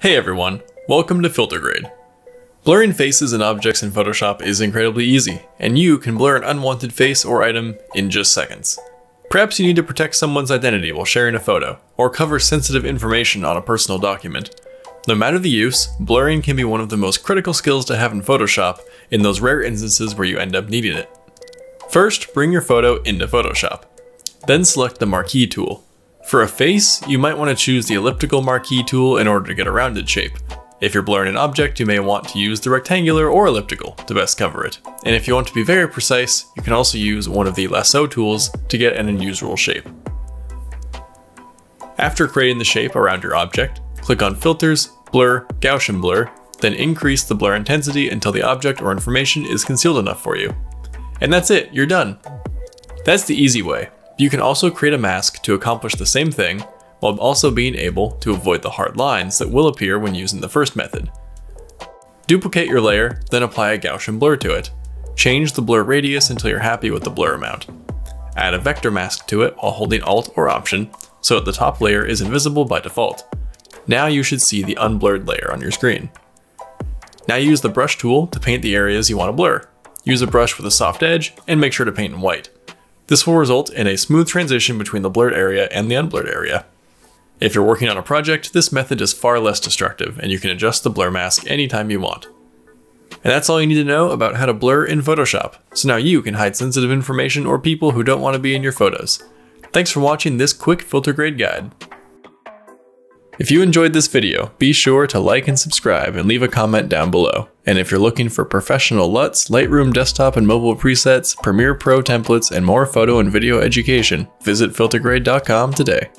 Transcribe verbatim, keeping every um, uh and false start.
Hey everyone, welcome to FilterGrade. Blurring faces and objects in Photoshop is incredibly easy, and you can blur an unwanted face or item in just seconds. Perhaps you need to protect someone's identity while sharing a photo, or cover sensitive information on a personal document. No matter the use, blurring can be one of the most critical skills to have in Photoshop in those rare instances where you end up needing it. First, bring your photo into Photoshop. Then select the Marquee tool. For a face, you might want to choose the Elliptical Marquee tool in order to get a rounded shape. If you're blurring an object, you may want to use the rectangular or elliptical to best cover it. And if you want to be very precise, you can also use one of the lasso tools to get an unusual shape. After creating the shape around your object, click on Filters, Blur, Gaussian Blur, then increase the blur intensity until the object or information is concealed enough for you. And that's it, you're done. That's the easy way. You can also create a mask to accomplish the same thing, while also being able to avoid the hard lines that will appear when using the first method. Duplicate your layer, then apply a Gaussian blur to it. Change the blur radius until you're happy with the blur amount. Add a vector mask to it while holding Alt or Option, so that the top layer is invisible by default. Now you should see the unblurred layer on your screen. Now use the brush tool to paint the areas you want to blur. Use a brush with a soft edge and make sure to paint in white. This will result in a smooth transition between the blurred area and the unblurred area. If you're working on a project, this method is far less destructive and you can adjust the blur mask anytime you want. And that's all you need to know about how to blur in Photoshop. So now you can hide sensitive information or people who don't want to be in your photos. Thanks for watching this quick FilterGrade guide. If you enjoyed this video, be sure to like and subscribe and leave a comment down below. And if you're looking for professional L U Ts, Lightroom desktop and mobile presets, Premiere Pro templates, and more photo and video education, visit FilterGrade dot com today.